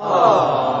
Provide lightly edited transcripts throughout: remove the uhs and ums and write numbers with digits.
Aww.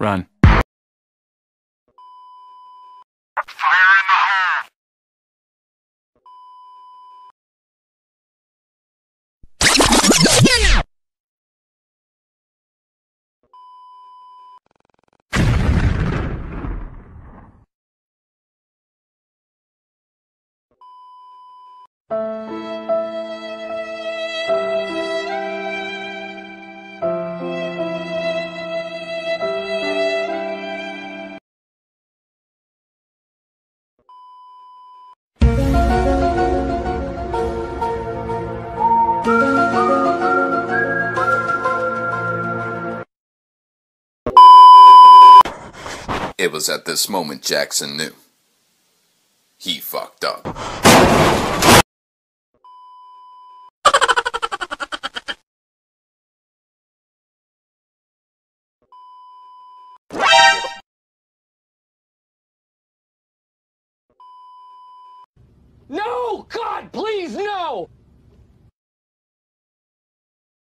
Run. It was at this moment Jackson knew. He fucked up. No! God, please, no!